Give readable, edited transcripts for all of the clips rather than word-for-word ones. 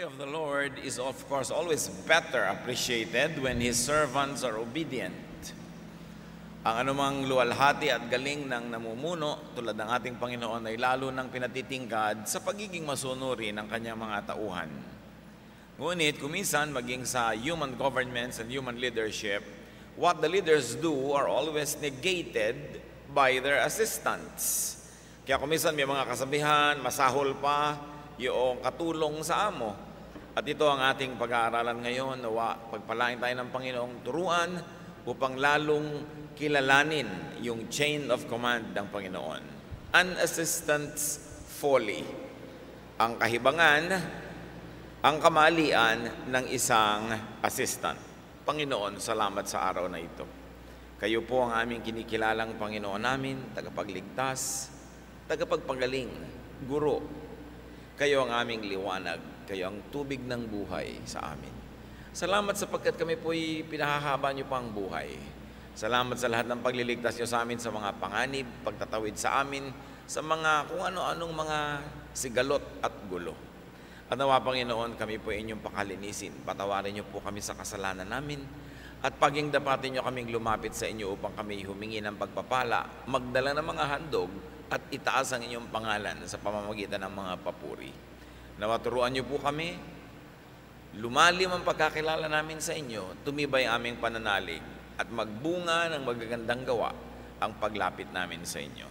glory of the Lord is, of course, always better appreciated when His servants are obedient. Ang anumang luwalhati at galing ng namumuno, tulad ng ating Panginoon, ay lalo ng pinatitingkad sa pagiging masunuri ng kanyang mga tauhan. Ngunit kuminsan maging sa human governments and human leadership, what the leaders do are always negated by their assistants. Kaya kuminsan may mga kasabihan, masahol pa, yung katulong sa amo. At ito ang ating pag-aaralan ngayon. Pagpalain tayo ng Panginoong turuan upang lalong kilalanin yung chain of command ng Panginoon. Unassistant's folly. Ang kahibangan, ang kamalian ng isang assistant. Panginoon, salamat sa araw na ito. Kayo po ang aming kinikilalang Panginoon namin, tagapagligtas, tagapagpagaling, guro. Kayo ang aming liwanag, kayo ang tubig ng buhay sa amin. Salamat sapagkat kami po'y pinahahaba niyo pa ang buhay. Salamat sa lahat ng pagliligtas niyo sa amin sa mga panganib, pagtatawid sa amin, sa mga kung ano-anong mga sigalot at gulo. At nawa, Panginoon, kami po inyong pakalinisin. Patawarin niyo po kami sa kasalanan namin at paging dapatin niyo kaming lumapit sa inyo upang kami humingi ng pagpapala, magdala ng mga handog, at itaas ang inyong pangalan sa pamamagitan ng mga papuri. Nawaturuan niyo po kami, lumalim ang pagkakilala namin sa inyo, tumibay aming pananalig, at magbunga ng magagandang gawa ang paglapit namin sa inyo.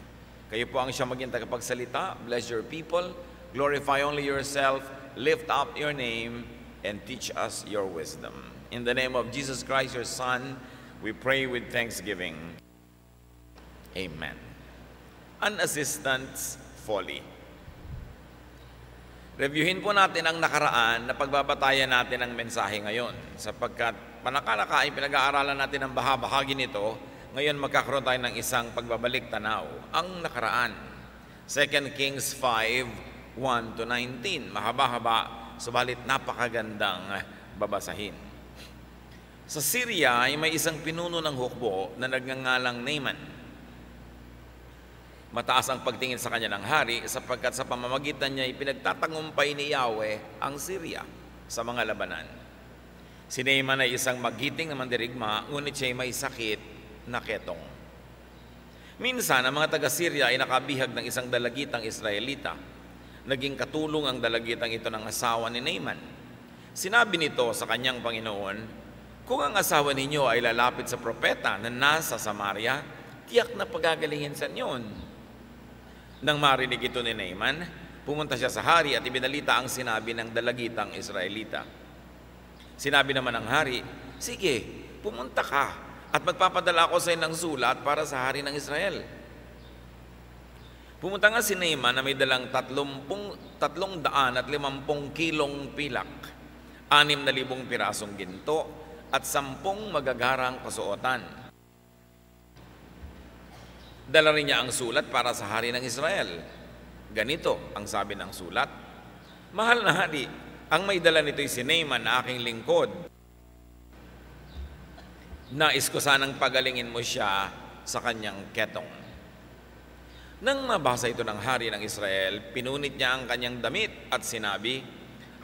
Kayo po ang siyang maging tagapagsalita, bless your people, glorify only yourself, lift up your name, and teach us your wisdom. In the name of Jesus Christ, your Son, we pray with thanksgiving. Amen. Unassistant's folly. Reviewin po natin ang nakaraan na pagbabatayan natin ng mensahe ngayon. Sapagkat panakalaka ay pinag-aaralan natin ang bahagi nito, ngayon magkakaroon tayo ng isang pagbabalik tanaw. Ang nakaraan, 2 Kings 5, 1-19. Mahaba-haba, subalit napakagandang babasahin. Sa Syria ay may isang pinuno ng hukbo na nagngangalang Naaman. Mataas ang pagtingin sa kanya ng hari sapagkat sa pamamagitan niya ay pinagtatagumpay ni Yahweh ang Syria sa mga labanan. Si Naaman ay isang magiting na mandirigma, ngunit siya ay may sakit na ketong. Minsan, ang mga taga-Syria ay nakabihag ng isang dalagitang Israelita. Naging katulong ang dalagitang ito ng asawa ni Naaman. Sinabi nito sa kanyang Panginoon, "Kung ang asawa ninyo ay lalapit sa propeta na nasa Samaria, tiyak na pagagalingin sa niyon." Nang marinig ito ni Naaman, pumunta siya sa hari at ibinalita ang sinabi ng dalagitang Israelita. Sinabi naman ng hari, "Sige, pumunta ka at magpapadala ako sa iyo ng sulat para sa hari ng Israel." Pumunta nga si Naaman na may dalang 350 kilong pilak, 6,000 pirasong ginto at 10 magagarang kasuotan. Dala rin niya ang sulat para sa hari ng Israel. Ganito ang sabi ng sulat, "Mahal na hari, ang may dala nito'y si Naaman na aking lingkod. Nais ko sanang pagalingin mo siya sa kanyang ketong." Nang mabasa ito ng hari ng Israel, pinunit niya ang kanyang damit at sinabi,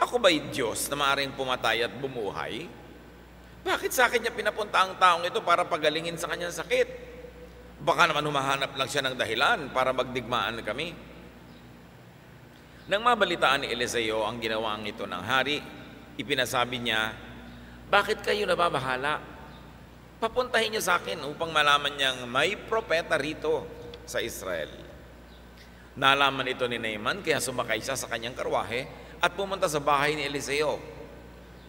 "Ako ba'y Diyos na maaaring pumatay at bumuhay? Bakit sa akin niya pinapunta ang taong ito para pagalingin sa kanyang sakit? Baka naman humahanap lang siya ng dahilan para magdigmaan kami." Nang mabalitaan ni Eliseo ang ginawang ito ng hari, ipinasabi niya, "Bakit kayo nababahala? Papuntahin niyo sa akin upang malaman niyang may propeta rito sa Israel." Nalaman ito ni Naaman kaya sumakay siya sa kanyang karwahe at pumunta sa bahay ni Eliseo,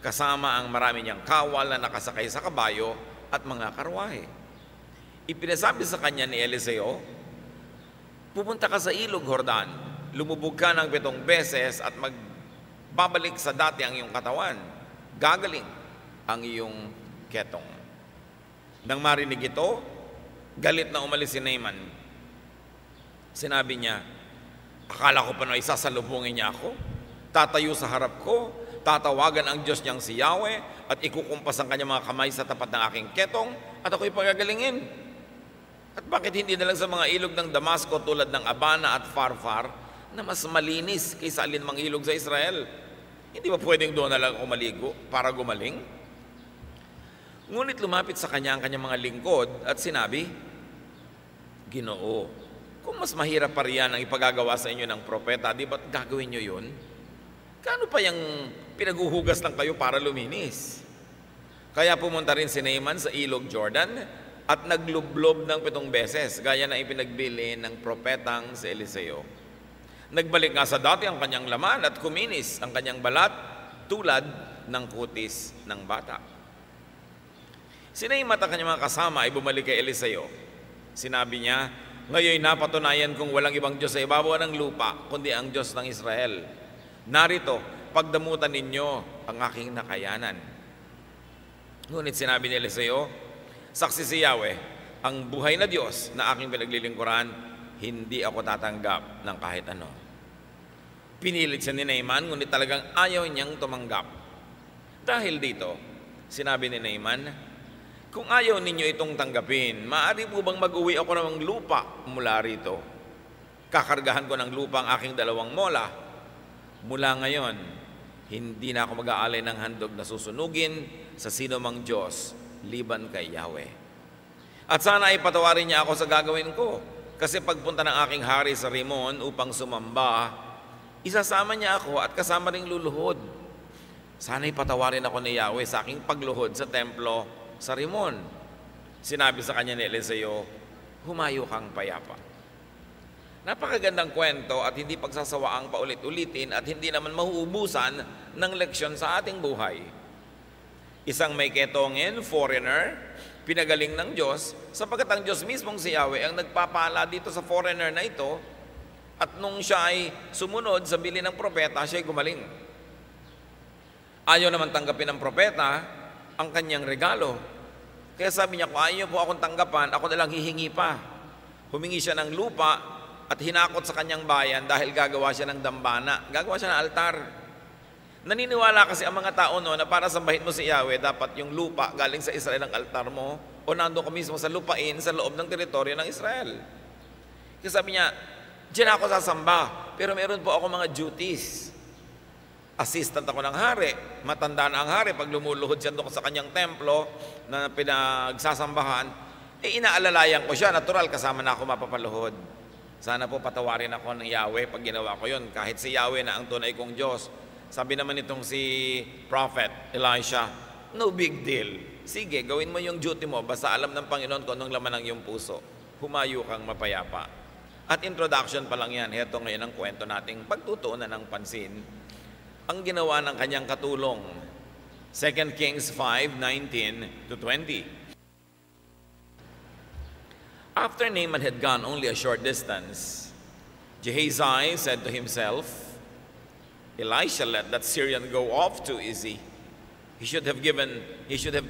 kasama ang marami niyang kawal na nakasakay sa kabayo at mga karwahe. Ipinasabi sa kanya ni Eliseo, "Pupunta ka sa ilog Jordan, lumubog ka ng 7 beses at magbabalik sa dati ang iyong katawan, gagaling ang iyong ketong." Nang marinig ito, galit na umalis si Naaman. Sinabi niya, "Akala ko pa na isasalubungin niya ako, tatayo sa harap ko, tatawagan ang Diyos niyang si Yahweh at ikukumpas ang kanyang mga kamay sa tapat ng aking ketong at ako'y pagagalingin. At bakit hindi na lang sa mga ilog ng Damasco tulad ng Abana at Farfar na mas malinis kaysa alinmang ilog sa Israel? Hindi ba pwedeng doon na lang umaligo para gumaling? Ngunit lumapit sa kanya ang kanyang mga lingkod at sinabi, Ginoo, kung mas mahirap pa riyan ang ipagagawa sa inyo ng propeta, di ba't gagawin nyo yun? Kano pa yung pinaguhugas lang kayo para luminis? Kaya pumunta rin si Naaman sa ilog Jordan at naglublob ng 7 beses, gaya na ipinagbili ng propetang si Eliseo. Nagbalik nga sa dati ang kanyang laman at kuminis ang kanyang balat tulad ng kutis ng bata. Si Naaman at kanyang mga kasama ay bumalik kay Eliseo. Sinabi niya, ngayon napatunayan kong walang ibang Diyos sa ibabaw ng lupa kundi ang Diyos ng Israel. Narito, pagdamutan ninyo ang aking nakayanan. Ngunit sinabi ni Eliseo, saksi si Yahweh, ang buhay na Diyos na aking pinaglilingkuran, hindi ako tatanggap ng kahit ano. Pinilit siya ni Naaman, ngunit talagang ayaw niyang tumanggap. Dahil dito, sinabi ni Naaman, kung ayaw ninyo itong tanggapin, maaari po bang mag-uwi ako ng lupa mula rito? Kakargahan ko ng lupa ang aking 2 mola. Mula ngayon, hindi na ako mag-aalay ng handog na susunugin sa sino mang Diyos liban kay Yahweh. At sana ay patawarin niya ako sa gagawin ko, kasi pagpunta ng aking hari sa Rimon upang sumamba, isasama niya ako at kasama ring luluhod. Sana ay patawarin ako ni Yahweh sa aking pagluhod sa templo sa Rimon. Sinabi sa kanya ni Eliseo, humayo kang payapa. Napakagandang kwento at hindi pagsasawaang paulit-ulitin at hindi naman mahuubusan ng leksyon sa ating buhay. Isang may ketongin, foreigner, pinagaling ng Diyos, sapagkat ang Diyos mismong si Yahweh ang nagpapala dito sa foreigner na ito, at nung siya ay sumunod sa bili ng propeta, siya ay gumaling. Ayaw naman tanggapin ng propeta ang kanyang regalo. Kaya sabi niya, kung ayaw po akong tanggapan, ako na lang hihingi pa. Humingi siya ng lupa at hinakot sa kanyang bayan dahil gagawa siya ng dambana, gagawa siya ng altar. Naniniwala kasi ang mga tao no, na para sambahin mo si Yahweh, dapat yung lupa galing sa Israel ang altar mo o nandun ko mismo sa lupain sa loob ng teritoryo ng Israel. Kasi sabi niya, diyan ako sasamba, pero meron po ako mga duties. Assistant ako ng hari, matanda na ang hari, pag lumuluhod siya doon sa kanyang templo na pinagsasambahan, eh inaalalayan ko siya, natural kasama na ako mapapaluhod. Sana po patawarin ako ng Yahweh pag ginawa ko yun, kahit si Yahweh na ang tunay kong Diyos. Sabi naman itong si Prophet Elisha, no big deal. Sige, gawin mo yung duty mo, basta alam ng Panginoon kung anong laman ng iyong puso. Humayo kang mapayapa. At introduction pa lang yan. Heto ngayon ang kwento nating pagtutuunan ng pansin. Ang ginawa ng kanyang katulong. 2 Kings 5:19-20. After Naaman had gone only a short distance, Gehazi said to himself, Elisha let that Syrian go off too easy. He should have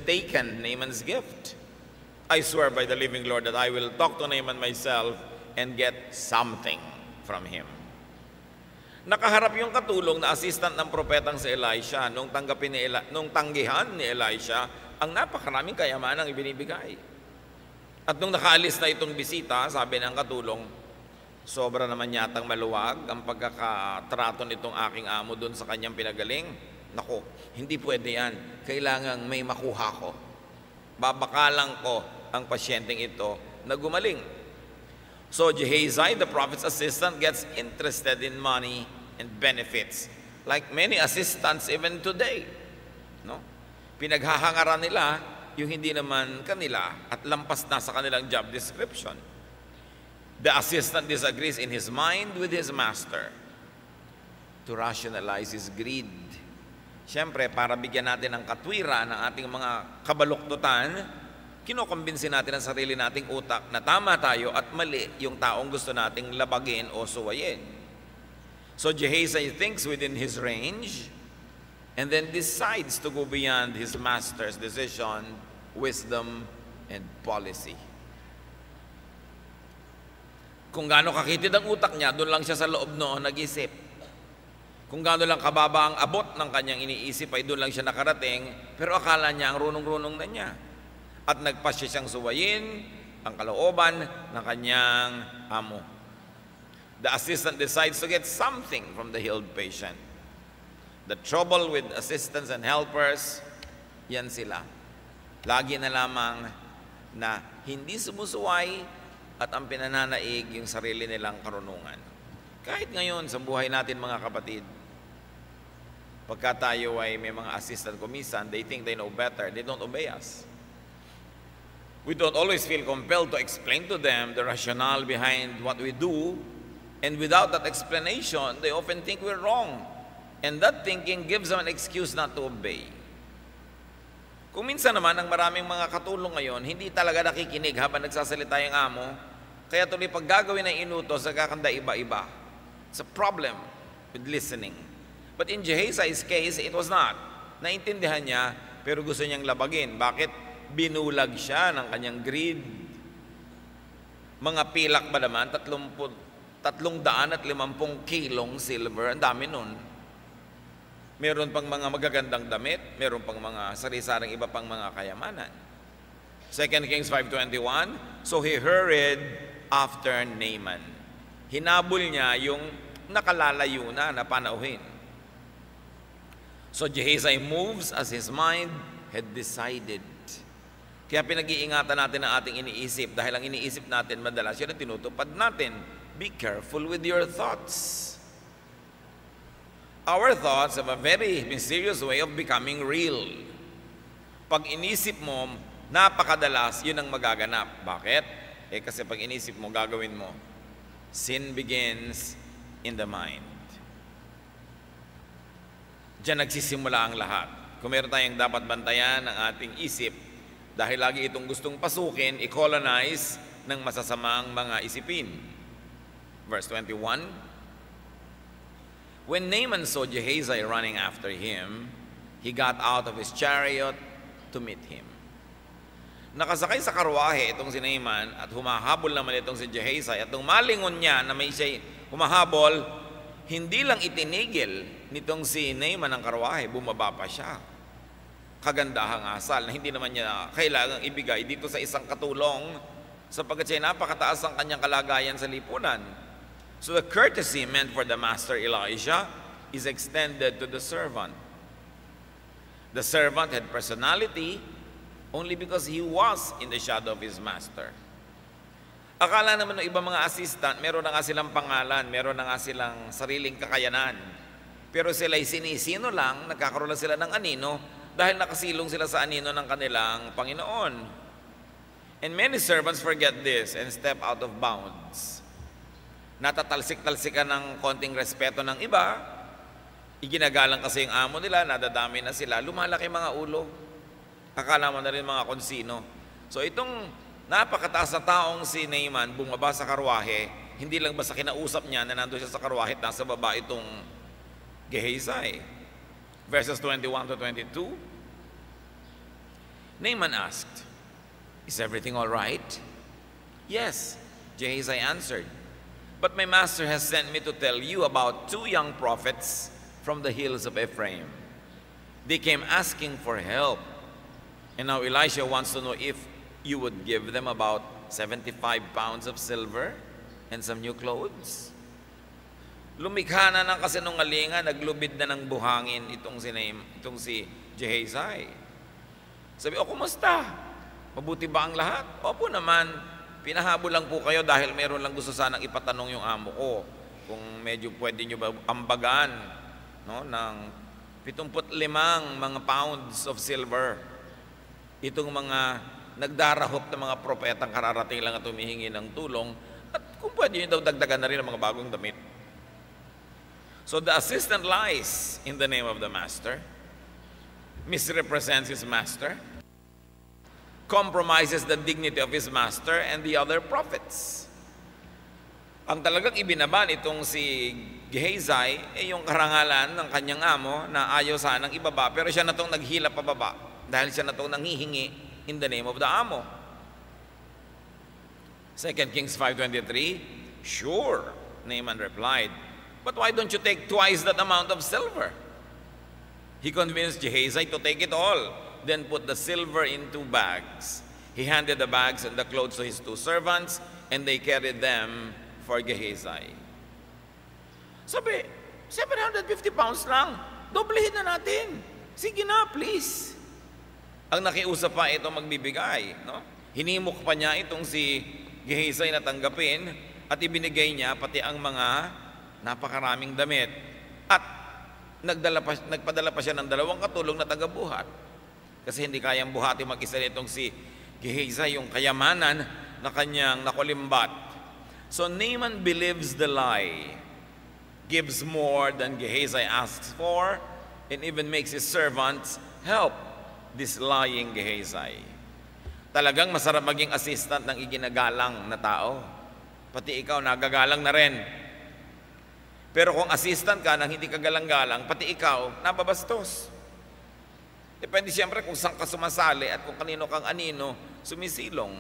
taken Naaman's gift. I swear by the living Lord that I will talk to Naaman myself and get something from him. Nakaharap yung katulong na assistant ng propetang si Elisha nung tanggihan ni Elisha ang napakaraming kayamanang ibinibigay. At nung nakaalis na itong bisita, sabi ng katulong, sobra naman yatang maluwag ang pagkakatrato nitong aking amo doon sa kanyang pinagaling. Nako, hindi pwede yan. Kailangang may makuha ko. Babakalang ko ang pasyenteng ito na gumaling. So Gehazi, the prophet's assistant, gets interested in money and benefits. Like many assistants even today. No? Pinaghahangaran nila yung hindi naman kanila at lampas na sa kanilang job description. The assistant disagrees in his mind with his master to rationalize his greed. Siyempre, para bigyan natin ng katwira ng ating mga kabaluktutan, kinukumbinsin natin ang sarili nating utak na tama tayo at mali yung taong gusto nating labagin o suwayin. So Gehazi thinks within his range and then decides to go beyond his master's decision, wisdom, and policy. Kung gaano kakitid ang utak niya, doon lang siya sa loob noon nag-isip. Kung gaano lang kababa ang abot ng kanyang iniisip ay doon lang siya nakarating, pero akala niya ang runong-runong na niya. At nagpasya siyang suwayin ang kalooban ng kanyang amo. The assistant decides to get something from the healed patient. The trouble with assistants and helpers, yan sila. Lagi na lamang na hindi sumusuway at ang pinananaig yung sarili nilang karunungan. Kahit ngayon sa buhay natin mga kapatid, pagka tayo ay may mga assistant kumisan, they think they know better, they don't obey us. We don't always feel compelled to explain to them the rationale behind what we do, and without that explanation, they often think we're wrong. And that thinking gives them an excuse not to obey. Kung minsan naman, ang maraming mga katulong ngayon, hindi talaga nakikinig habang nagsasalita yung amo, kaya tuloy pag gagawin ng inutos, nagkakanda iba-iba. It's a problem with listening. But in Gehazi's case, it was not. Naintindihan niya, pero gusto niyang labagin. Bakit? Binulag siya ng kanyang greed. Mga pilak ba naman, 350 kilong silver, ang dami nun. Meron pang mga magagandang damit, meron pang mga sari-sarang iba pang mga kayamanan. 2 Kings 5:21, so he hurried after Naaman. Hinabol niya yung nakalalayo na panauhin. So Gehazi moves as his mind had decided. Kaya pinag-iingatan natin ang ating iniisip dahil ang iniisip natin madalas yun ang tinutupad natin. Be careful with your thoughts. Our thoughts have a very mysterious way of becoming real. Pag inisip mo, napakadalas yun ang magaganap. Bakit? Eh kasi pag inisip mo, gagawin mo. Sin begins in the mind. Diyan nagsisimula ang lahat. Kung meron tayong dapat bantayan ang ating isip, dahil lagi itong gustong pasukin, i-colonize ng masasamang mga isipin. Verse 21, when Naaman saw Gehazi running after him, he got out of his chariot to meet him. Nakasakay sa karwahe itong si Naaman at humahabol naman itong si Gehazi. At nung malingon niya na may siya humahabol, hindi lang itinigil nitong si Naaman ang karwahe, bumaba pa siya. Kagandahang asal na hindi naman niya kailangang ibigay dito sa isang katulong sapagkat siya napakataas ang kanyang kalagayan sa lipunan. So the courtesy meant for the master Elijah is extended to the servant. The servant had personality only because he was in the shadow of his master. Akala naman ng ibang mga assistant, meron na nga silang pangalan, meron na nga silang sariling kakayanan. Pero sila'y sinisino lang, nagkakaroon lang sila ng anino dahil nakasilong sila sa anino ng kanilang Panginoon. And many servants forget this and step out of bounds. Natatalsik-talsikan ng konting respeto ng iba, iginagalang kasi yung amo nila, nadadami na sila, lumalaki mga ulo. Akala mo na rin mga konsino. So itong napakataas na taong si Naaman bumaba sa karwahe, hindi lang basta kinausap niya na nandun siya sa karwahe at nasa baba itong Gehazi. Verses 21 to 22, Naaman asked, is everything all right? Yes, Gehazi answered, but my master has sent me to tell you about 2 young prophets from the hills of Ephraim. They came asking for help, and now Elisha wants to know if you would give them about 75 pounds of silver and some new clothes. Lumikha na ng kasinungalingan, naglubid na ng buhangin itong si Gehazi. Sabi, kumusta? Mabuti ba ang lahat? Opo naman, pinahabol lang po kayo dahil meron lang gusto sanang ipatanong yung amo ko. Kung medyo pwede nyo ba ambagan ng 75 mga pounds of silver. Itong mga nagdarahop na mga propetang kararating lang at humihingi ng tulong. At kung pwede nyo daw dagdagan na rin ang mga bagong damit. So the assistant lies in the name of the master, misrepresents his master, compromises the dignity of his master and the other prophets. Ang talagang ibinaba nitong si Gehazi ay yung karangalan ng kanyang amo na ayaw sanang ibaba pero siya na itong naghila pababa dahil siya na itong nanghihingi in the name of the amo. 2 Kings 5:23, sure, Naaman replied, but why don't you take twice that amount of silver? He convinced Gehazi to take it all, then put the silver in 2 bags. He handed the bags and the clothes to his 2 servants, and they carried them for Gehazi. Sabi, 750 pounds lang. Doblehin na natin. Sige na, please. Ang nakiusap pa ito magbibigay, no? Hinimok pa niya itong si Gehazi na tanggapin at ibinigay niya pati ang mga napakaraming damit. At nagpadala pa siya ng dalawang katulong na tagabuhat. Kasi hindi kayang buhati mag-isa nitong si Gehazi yung kayamanan na kanyang nakulimbat. So Naaman believes the lie, gives more than Gehazi asks for, and even makes his servants help this lying Gehazi. Talagang masarap maging assistant ng iginagalang na tao. Pati ikaw, nagagalang na rin. Pero kung assistant ka nang hindi ka galang-galang, pati ikaw, nababastos. Depende siyempre kung saan ka sumasali at kung kanino kang anino, sumisilong.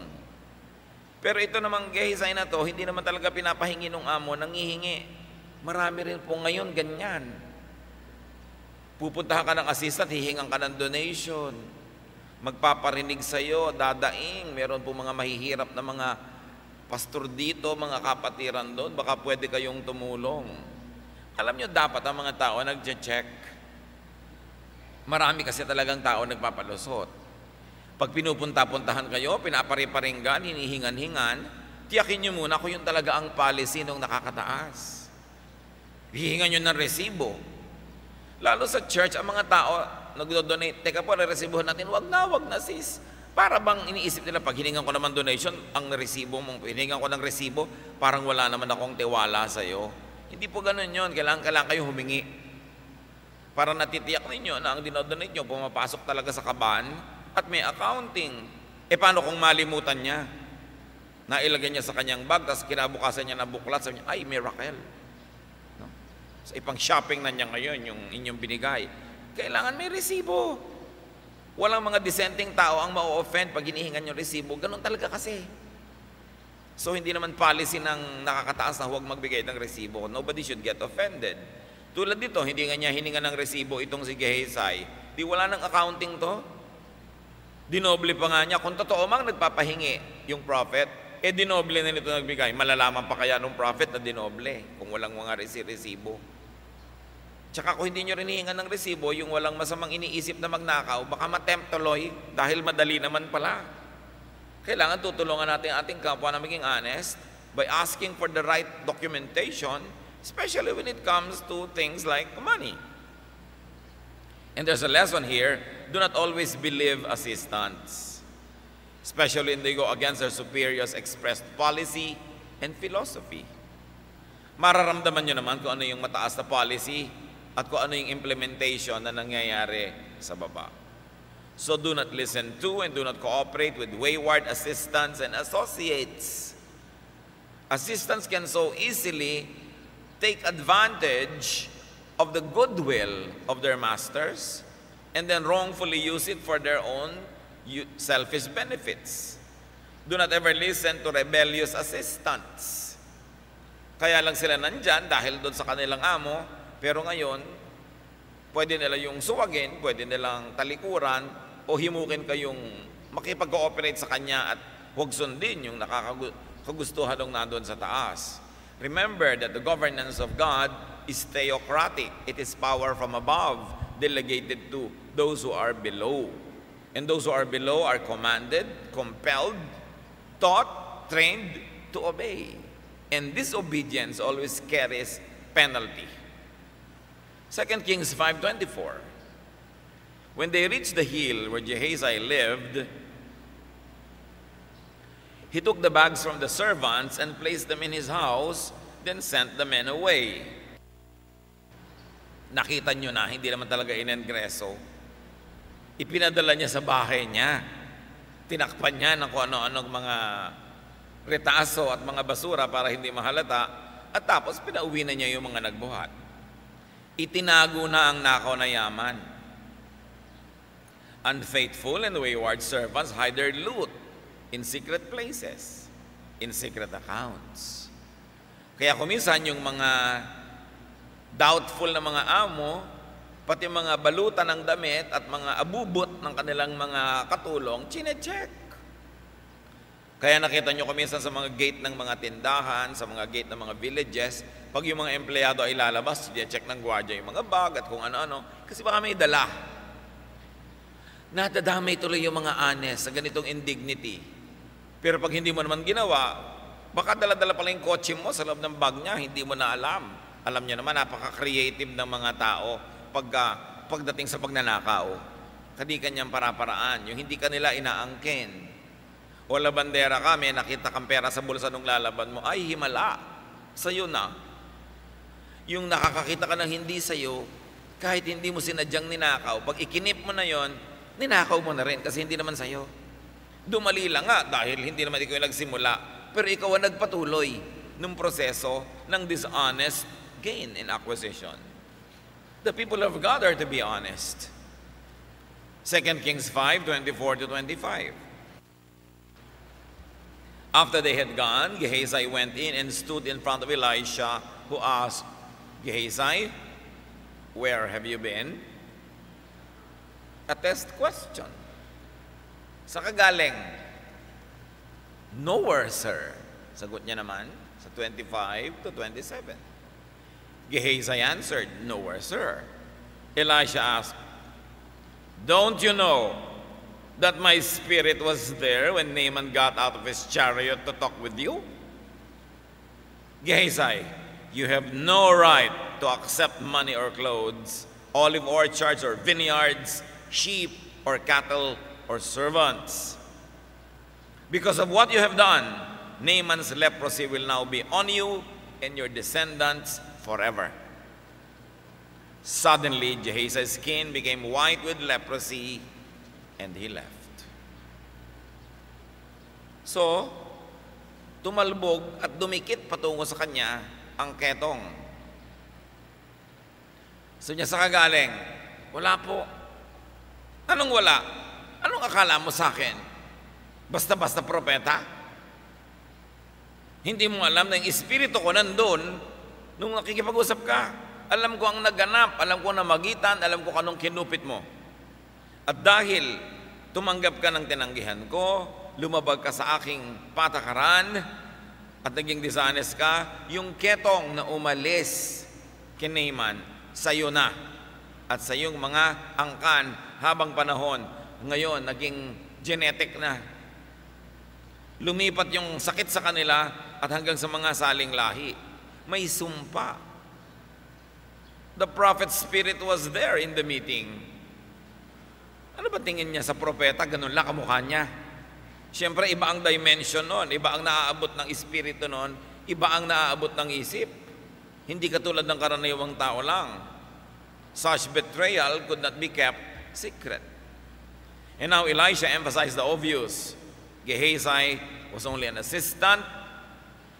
Pero ito namang Gehazi na to, hindi naman talaga pinapahingi ng amo, nangihingi. Marami rin po ngayon ganyan. Pupuntahan ka ng assistant, hihingan ka ng donation. Magpaparinig sa'yo, dadaing. Meron po mga mahihirap na mga pastor dito, mga kapatiran doon. Baka pwede kayong tumulong. Alam nyo, dapat ang mga tao nag-check. Marami kasi talagang tao nagpapalusot. Pag pinupunta-puntahan kayo, pinapariparinggan, hinihingan-hingan, tiyakin nyo muna kung yun talaga ang policy nung nakakataas. Hihingan nyo ng resibo. Lalo sa church, ang mga tao nagdo-donate. Teka po, naresibohan natin. Wag na sis. Para bang iniisip nila, pag hiningan ko naman donation, ang resibo mong hiningan ko ng resibo, parang wala naman akong tiwala sa'yo. Hindi po ganun yun. Kailangan kayo humingi. Para natitiyak ninyo na ang dinodonate nyo, pumapasok talaga sa kaban at may accounting. E paano kung malimutan niya? Nailagay niya sa kanyang bag, tapos kinabukasan niya na buklat, sabi niya, ay, miracle. Sa ipang shopping na niya ngayon, yung inyong binigay. Kailangan may resibo. Walang mga dissenting tao ang ma-offend pag hinihingan yung resibo. Ganun talaga kasi. So hindi naman policy ng nakakataas na huwag magbigay ng resibo. Nobody should get offended. Tulad dito, hindi nga niya hiningan ng resibo itong si Gehazi. Di wala ng accounting to. Dinoble pa nga niya. Kung totoo mang nagpapahingi yung prophet, eh dinoble na nito nagbigay. Malalaman pa kaya ng prophet na dinoble kung walang mga resibo. Tsaka kung hindi nyo rin hihingan ng resibo, yung walang masamang iniisip na magnakaw, baka matempt tuloy dahil madali naman pala. Kailangan tutulungan natin ating kapwa na maging honest by asking for the right documentation, especially when it comes to things like money. And there's a lesson here, do not always believe assistants, especially when they go against their superiors' expressed policy and philosophy. Mararamdaman nyo naman kung ano yung mataas na policy at kung ano yung implementation na nangyayari sa baba. So do not listen to and do not cooperate with wayward assistants and associates. Assistants can so easily take advantage of the goodwill of their masters and then wrongfully use it for their own selfish benefits. Do not ever listen to rebellious assistants. Kaya lang sila nandyan dahil doon sa kanilang amo. Pero ngayon, pwede nila yung suwagin, pwede nilang talikuran, o himukin kayong makipag-cooperate sa kanya at huwag sundin yung nakakagustuhan ng nandun sa taas. Remember that the governance of God is theocratic. It is power from above delegated to those who are below. And those who are below are commanded, compelled, taught, trained to obey. And disobedience always carries penalty. 2 Kings 5:24. When they reached the hill where Gehazi lived, he took the bags from the servants and placed them in his house, then sent the men away. Nakita nyo na, hindi naman talaga inengreso. Ipinadala niya sa bahay niya. Tinakpan niya ng kung ano-anong mga retaso at mga basura para hindi mahalata. At tapos pinauwi na niya yung mga nagbuhat. Itinago na ang nakaw na yaman. Unfaithful and wayward servants hide their loot in secret places, in secret accounts. Kaya kuminsan yung mga doubtful na mga amo, pati mga balutan ng damit at mga abubot ng kanilang mga katulong, chine-check. Kaya nakita nyo ko minsan sa mga gate ng mga tindahan, sa mga gate ng mga villages, pag yung mga empleyado ay lalabas, check ng gwardiya yung mga bag at kung ano-ano, kasi baka may dala. Natadamay tuloy yung mga honest sa ganitong indignity. Pero pag hindi mo naman ginawa, baka dala-dala pala yung kotse mo sa loob ng bag niya, hindi mo na alam. Alam nyo naman, napaka-creative ng mga tao pagdating sa pagnanakaw. Kadi-kanyang para-paraan, yung hindi kanila inaangkin. O labandera ka, may nakita kang pera sa bulsa nung lalaban mo, ay himala, sa'yo na. Yung nakakakita ka ng hindi sa'yo, kahit hindi mo sinadyang ninakaw, pag ikinip mo na yon, ninakaw mo na rin kasi hindi naman sa'yo. Dumali lang nga dahil hindi naman ikaw yung nagsimula, pero ikaw ang nagpatuloy ng proseso ng dishonest gain and acquisition. The people of God are to be honest. 2 Kings 5:24-25. After they had gone, Gehazi went in and stood in front of Elisha, who asked, "Gehazi, where have you been?" A test question. Saan ka galing? "Nowhere, sir." Sagot niya naman sa 25-27. Gehazi answered, "Nowhere, sir." Elisha asked, "Don't you know that my spirit was there when Naaman got out of his chariot to talk with you?" Gehazi, "You have no right to accept money or clothes, olive orchards or vineyards, sheep or cattle or servants. Because of what you have done, Naaman's leprosy will now be on you and your descendants forever." Suddenly, Gehazi's skin became white with leprosy, and he left. So, tumalbog at dumikit patungo sa kanya ang ketong. So niya sa kagaling, "Wala po." "Anong wala? Anong akala mo sa akin? Basta-basta propeta? Hindi mo alam na yung espiritu ko nandun nung nakikipag-usap ka. Alam ko ang naganap, alam ko ang namagitan, alam ko anong kinupit mo. At dahil tumanggap ka ng tinanggihan ko, lumabag ka sa aking patakaran, at naging dishonest ka, yung ketong na umalis kay Naaman, sa'yo na, at sa iyong mga angkan habang panahon. Ngayon, naging genetic na. Lumipat yung sakit sa kanila at hanggang sa mga saling lahi. May sumpa." The prophet's spirit was there in the meeting. Ano ba tingin niya sa propeta? Ganun lang kamukha niya. Siyempre, iba ang dimension nun. Iba ang naaabot ng espiritu nun. Iba ang naaabot ng isip. Hindi katulad ng karaniwang tao lang. Such betrayal could not be kept secret. And now Elisha emphasized the obvious. Gehazi was only an assistant.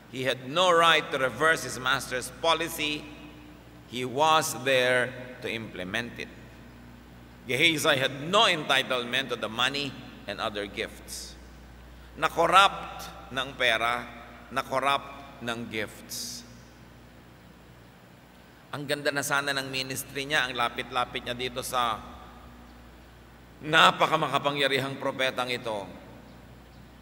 He had no right to reverse his master's policy. He was there to implement it. Gehazi had no entitlement to the money and other gifts. Na-corrupt ng pera, na-corrupt ng gifts. Ang ganda na sana ng ministry niya, ang lapit-lapit niya dito sa napakamakapangyarihang propetang ito.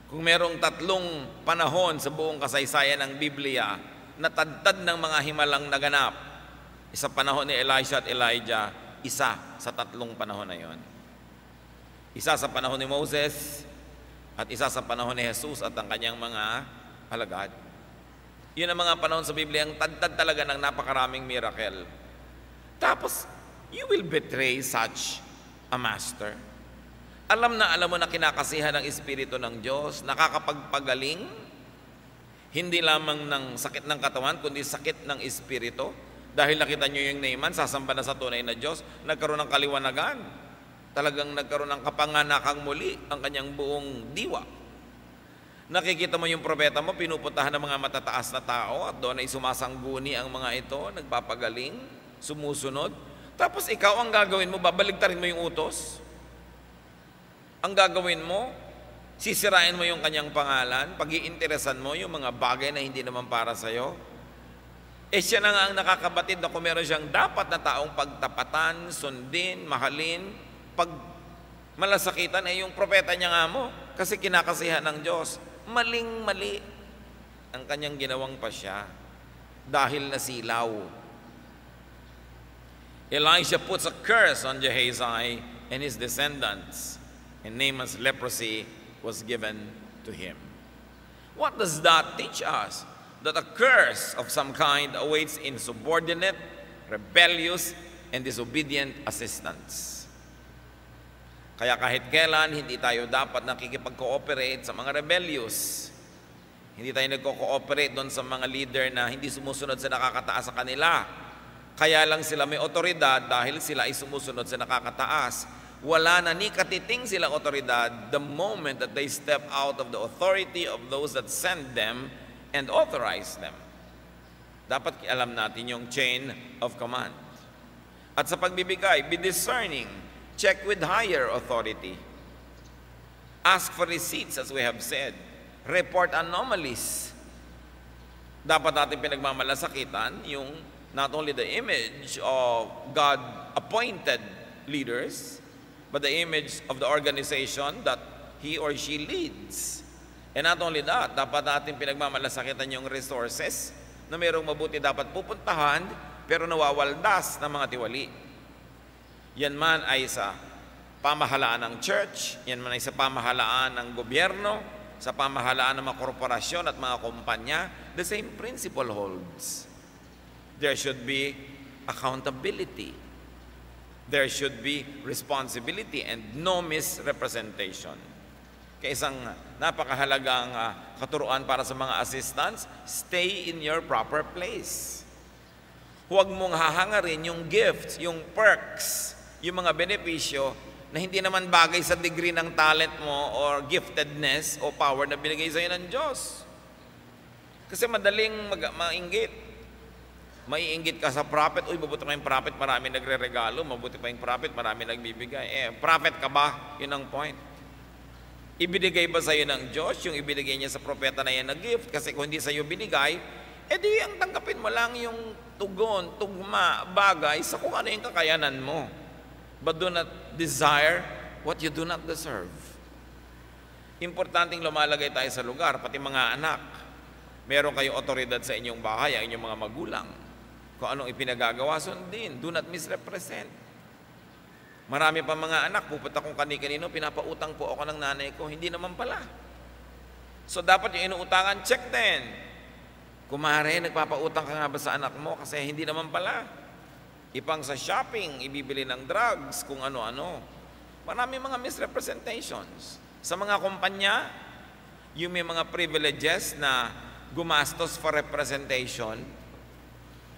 Kung merong tatlong panahon sa buong kasaysayan ng Biblia, natadtad ng mga himalang naganap, isa panahon ni Elisha at Elijah, isa sa tatlong panahon na yon. Isa sa panahon ni Moses at isa sa panahon ni Jesus at ang kanyang mga alagad. Yun ang mga panahon sa Biblia, ang tad-tad talaga ng napakaraming miracle. Tapos, you will betray such a master. Alam mo na kinakasihan ng Espiritu ng Diyos, nakakapagpagaling, hindi lamang ng sakit ng katawan, kundi sakit ng Espiritu. Dahil nakita nyo yung Naaman, sasamba na sa tunay na Diyos, nagkaroon ng kaliwanagan. Talagang nagkaroon ng kapanganakang muli ang kanyang buong diwa. Nakikita mo yung propeta mo, pinupuntahan ng mga matataas na tao at doon ay sumasangguni ang mga ito, nagpapagaling, sumusunod. Tapos ikaw ang gagawin mo, babaligtarin mo yung utos. Ang gagawin mo, sisirain mo yung kanyang pangalan, pag-iinteresan mo yung mga bagay na hindi naman para sa'yo. Eh siya na nga ang nakakabatid na kung meron siyang dapat na taong pagtapatan, sundin, mahalin, pag malasakitan ay yung propeta niya nga mo kasi kinakasihan ng Diyos. maling-mali ang kanyang ginawang pasya dahil nasilaw. Elisha puts a curse on Gehazi and his descendants, and Naaman's leprosy was given to him. What does that teach us? That a curse of some kind awaits insubordinate, rebellious, and disobedient assistants. Kaya kahit kailan, hindi tayo dapat nakikipag-cooperate sa mga rebellious. Hindi tayo nagko-cooperate doon sa mga leader na hindi sumusunod sa nakakataas sa kanila. Kaya lang sila may otoridad dahil sila ay sumusunod sa nakakataas. Wala na ni katiting silang otoridad the moment that they step out of the authority of those that send them and authorize them. Dapat alam natin yung chain of command. At sa pagbibigay, be discerning. Check with higher authority. Ask for receipts, as we have said. Report anomalies. Dapat natin pinagmamalasakitan yung not only the image of God-appointed leaders, but the image of the organization that he or she leads. And not only that, dapat natin pinagmamalasakitan yung resources na mayroong mabuti dapat pupuntahan pero nawawaldas ng mga tiwali. Yan man ay sa pamahalaan ng church, yan man ay sa pamahalaan ng gobyerno, sa pamahalaan ng mga korporasyon at mga kumpanya, the same principle holds. There should be accountability. There should be responsibility and no misrepresentation. Isang napakahalagang katuruan para sa mga assistants, stay in your proper place. Huwag mong hahangarin yung gifts, yung perks, yung mga benepisyo na hindi naman bagay sa degree ng talent mo or giftedness o power na binigay sa'yo ng Diyos. Kasi madaling mainggit. Maiinggit ka sa prophet, uy, mabuti pa yung prophet, marami nagre-regalo, mabuti pa yung prophet, marami nagbibigay. Eh, prophet ka ba? Yun ang point. Ibinigay ba sa'yo ng Diyos yung ibinigay niya sa propeta na yan na gift? Kasi kung hindi sa'yo binigay, edi ang tanggapin mo lang yung tugon, tugma, bagay sa kung ano yung kakayanan mo. But do not desire what you do not deserve. Importanteng lumalagay tayo sa lugar, pati mga anak. Meron kayong otoridad sa inyong bahay, ang inyong mga magulang. Kung anong ipinagagawa, sundin. Do not misrepresent. Marami pa mga anak, pupunta kong kani-kanino, pinapautang po ako ng nanay ko, hindi naman pala. So dapat yung inuutangan, check din. Kumare, nagpapautang ka nga ba sa anak mo? Kasi hindi naman pala. Ipang sa shopping, ibibili ng drugs, kung ano-ano. Marami mga misrepresentations. Sa mga kumpanya, yung may mga privileges na gumastos for representation,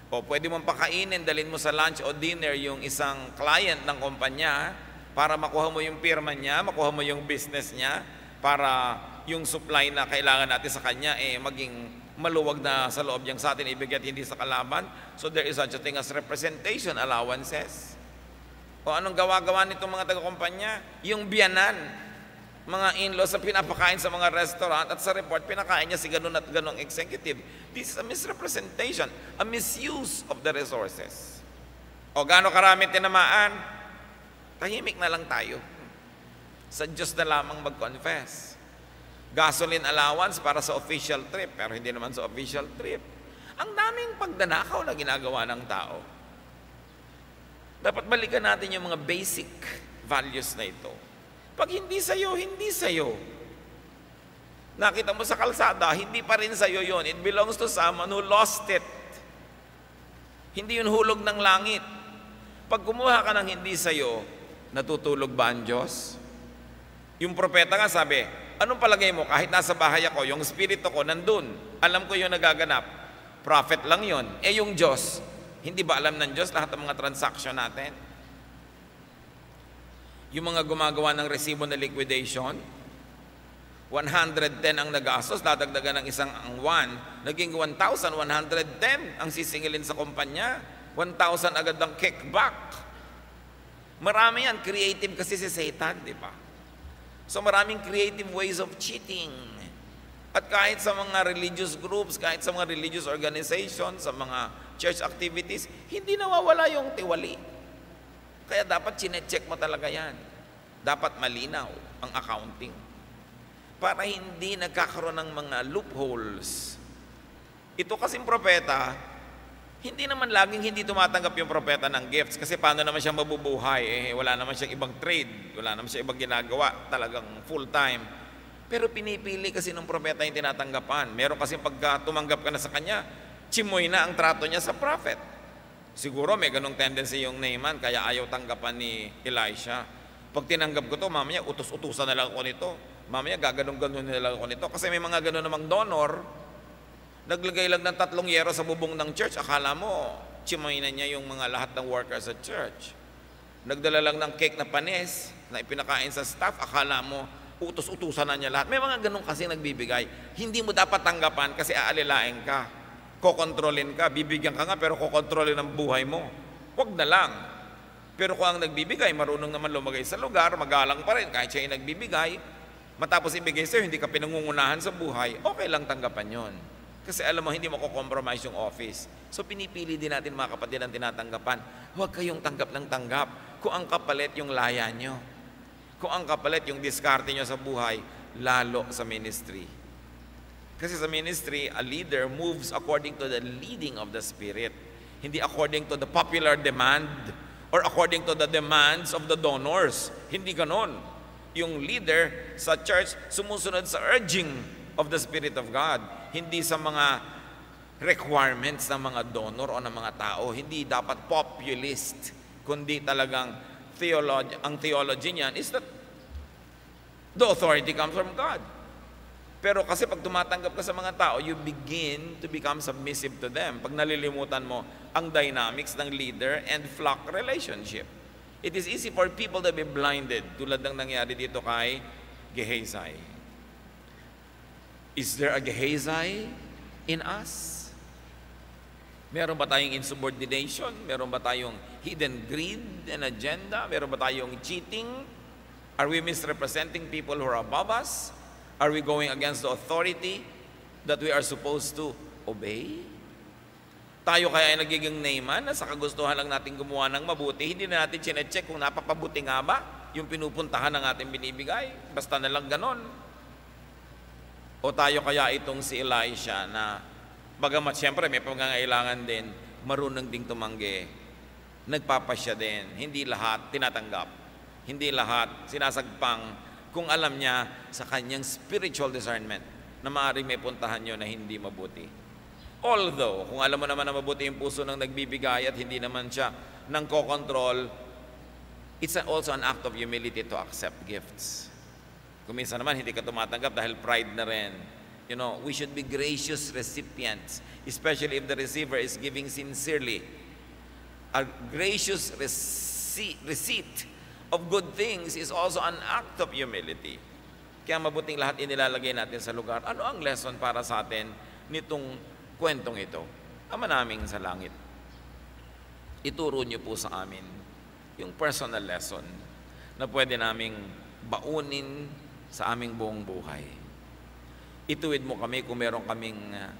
o pwede mong pakainin, dalhin mo sa lunch o dinner yung isang client ng kumpanya para makuha mo yung pirma niya, makuha mo yung business niya, para yung supply na kailangan natin sa kanya, eh maging maluwag na sa loob niyang sa atin, ibigay hindi sa kalaban. So there is such a thing as representation allowances. O anong gawa-gawa nitong mga taga-kumpanya? Yung biyanan, mga in-laws na pinapakain sa mga restaurant at sa report, pinakain niya si ganun at ganung executive. This is a misrepresentation, a misuse of the resources. O gaano karami tinamaan, tahimik na lang tayo. Sa Diyos na lamang mag-confess. Gasoline allowance para sa official trip, pero hindi naman sa official trip. Ang daming pagdanakaw na ginagawa ng tao. Dapat balikan natin yung mga basic values na ito. Pag hindi sa'yo, hindi sa'yo. Nakita mo sa kalsada, hindi pa rin sa'yo yun. It belongs to someone who lost it. Hindi yun hulog ng langit. Pag kumuha ka ng hindi sa'yo, natutulog ba ang Diyos? Yung propeta nga sabi, anong palagay mo? Kahit nasa bahay ako, yung spirito ko nandun. Alam ko yung nagaganap. Prophet lang yun. Eh yung Diyos, hindi ba alam ng Diyos lahat ng mga transaction natin? Yung mga gumagawa ng resibo na liquidation, 110 ang nagastos, dadagdagan ng isang angwan, naging 1,110 ang sisingilin sa kumpanya, 1,000 agad ang kickback. Marami yan, creative kasi si Satan, di ba? So maraming creative ways of cheating. At kahit sa mga religious groups, kahit sa mga religious organizations, sa mga church activities, hindi nawawala yung tiwali. Kaya dapat sinecheck mo talaga yan. Dapat malinaw ang accounting. para hindi nagkakaroon ng mga loopholes. Ito kasing propeta, hindi naman laging hindi tumatanggap yung propeta ng gifts kasi paano naman siya mabubuhay? Wala naman siyang ibang trade, wala naman siyang ibang ginagawa, talagang full time. Pero pinipili kasi ng propeta yung tinatanggapan. Meron kasi pagka tumanggap ka na sa kanya, chimoy na ang trato niya sa prophet. Siguro may ganong tendency yung Naaman kaya ayaw tanggapan ni Elisha. Pag tinanggap ko to, mamaya utos-utusan na lang ako nito. Mamaya gaganong-ganon na lang ako nito. Kasi may mga ganon namang donor, naglagay lang ng 3 yero sa bubong ng church, akala mo, chimoy na niya yung mga lahat ng workers sa church. Nagdala lang ng cake na panis, na ipinakain sa staff, akala mo, utos-utusan na niya lahat. May mga ganun kasi nagbibigay. Hindi mo dapat tanggapan kasi aalilain ka. Kokontrolin ka, bibigyan ka nga, pero kokontrolin ang buhay mo. Huwag na lang. Pero kung ang nagbibigay, marunong naman lumagay sa lugar, magalang pa rin, kahit siya yung nagbibigay, matapos ibigay sa'yo, hindi ka pinangungunahan sa buhay, okay lang tanggapan yon. Kasi alam mo, hindi mako-compromise yung office. So pinipili din natin mga kapatid ang tinatanggapan. Huwag kayong tanggap ng tanggap. Kung ang kapalit yung laya nyo. Kung ang kapalit yung diskarte nyo sa buhay, lalo sa ministry. Kasi sa ministry, a leader moves according to the leading of the Spirit. Hindi according to the popular demand or according to the demands of the donors. Hindi ganon. Yung leader sa church sumusunod sa urging of the Spirit of God, hindi sa mga requirements ng mga donor o ng mga tao. Hindi dapat populist, kundi talagang theology. Ang theology niyan is that the authority comes from God. Pero kasi pag tumatanggap ka sa mga tao, you begin to become submissive to them. Pag nalilimutan mo ang dynamics ng leader and flock relationship. It is easy for people to be blinded, tulad ng nangyari dito kay Gehazi. Is there a Gehazi in us? Meron ba tayong insubordination? Meron ba tayong hidden greed and agenda? Meron ba tayong cheating? Are we misrepresenting people who are above us? Are we going against the authority that we are supposed to obey? Tayo kaya ay nagiging Naaman na sa kagustuhan lang natin gumawa ng mabuti, hindi na natin chinecheck kung napapabuti nga ba yung pinupuntahan ng ating binibigay. Basta na lang ganon. O tayo kaya itong si Elisha na bagamat siyempre may pangangailangan din, marunong ding tumanggi, nagpapasya din, hindi lahat tinatanggap, hindi lahat sinasagpang kung alam niya sa kanyang spiritual discernment na maaaring may puntahan niyo na hindi mabuti. Although, kung alam mo naman na mabuti yung puso ng nagbibigay at hindi naman siya nang kokontrol, it's also an act of humility to accept gifts. Kung minsan naman hindi ka tumatanggap dahil pride na rin. You know, we should be gracious recipients, especially if the receiver is giving sincerely. A gracious receipt of good things is also an act of humility. Kaya mabuting lahat inilalagay natin sa lugar. Ano ang lesson para sa atin nitong kwentong ito? Ama naming sa langit, ituro niyo po sa amin yung personal lesson na pwede naming baunin sa aming buong buhay. Ituwid mo kami kung meron kaming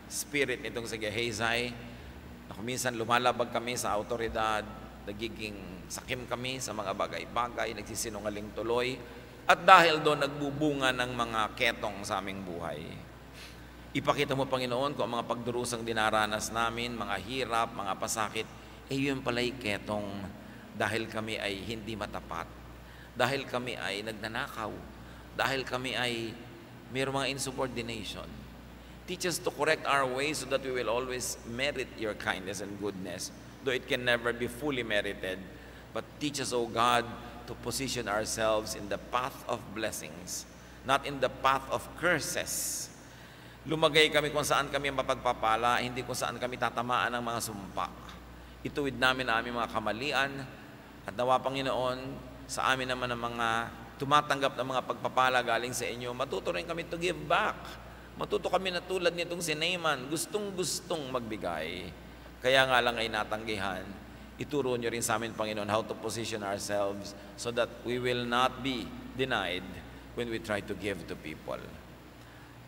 spirit nitong si Gehazi, na kuminsan lumalabag kami sa autoridad, nagiging sakim kami sa mga bagay-bagay, nagsisinungaling tuloy, at dahil doon nagbubunga ng mga ketong sa aming buhay. Ipakita mo, Panginoon, kung ang mga pagdurusang dinaranas namin, mga hirap, mga pasakit, yun pala'y ketong dahil kami ay hindi matapat, dahil kami ay nagnanakaw, dahil kami ay mayroong mga insubordination. Teach us to correct our ways so that we will always merit your kindness and goodness, though it can never be fully merited. But teach us, O God, to position ourselves in the path of blessings, not in the path of curses. Lumagay kami kung saan kami mapagpapala, hindi kung saan kami tatamaan ng mga sumpa. Ituwid namin ang aming mga kamalian, at nawa, Panginoon, sa amin naman ang mga tumatanggap ng mga pagpapala galing sa inyo, matuto rin kami to give back. Matuto kami na tulad nitong si Naaman, gustong-gustong magbigay. Kaya nga lang ay natanggihan. Ituro nyo rin sa amin, Panginoon, how to position ourselves so that we will not be denied when we try to give to people.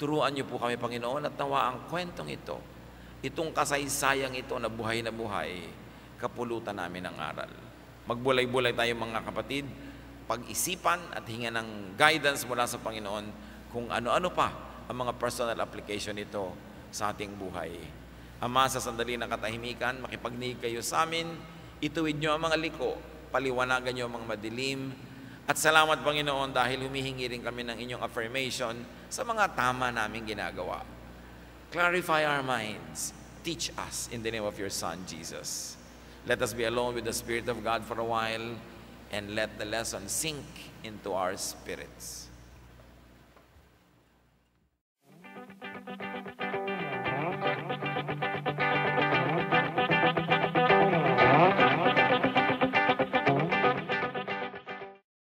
Turuan nyo po kami, Panginoon, at nawa ang kwentong ito, itong kasaysayang ito na buhay, kapulutan namin ng aral. Magbulay-bulay tayo, mga kapatid, pag-isipan at hinga ng guidance mula sa Panginoon kung ano-ano pa ang mga personal application nito sa ating buhay. Ama, sa sandali ng katahimikan, makipagnig kayo sa amin, ituwid nyo ang mga liko, paliwanagan nyo ang mga madilim, at salamat Panginoon dahil humihingi rin kami ng inyong affirmation sa mga tama naming ginagawa. Clarify our minds. Teach us in the name of your Son, Jesus. Let us be alone with the Spirit of God for a while, and let the lesson sink into our spirits.